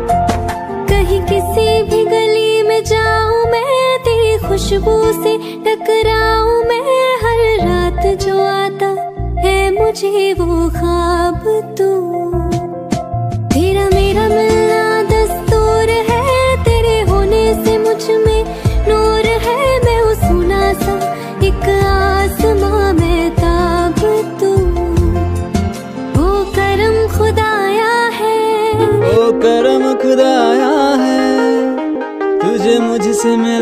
कहीं किसी भी गली में जाऊं मैं, तेरी खुशबू से टकराऊं मैं। हर रात जो आता है मुझे वो ख्वाब तू, तेरा मेरा मिलना दस्तूर है। तेरे होने से मुझ में नूर है, मैं वो सुना सा एक आसमां में ताब तू। वो करम खुदाया है, वो करम खुदाया है तुझे मुझसे।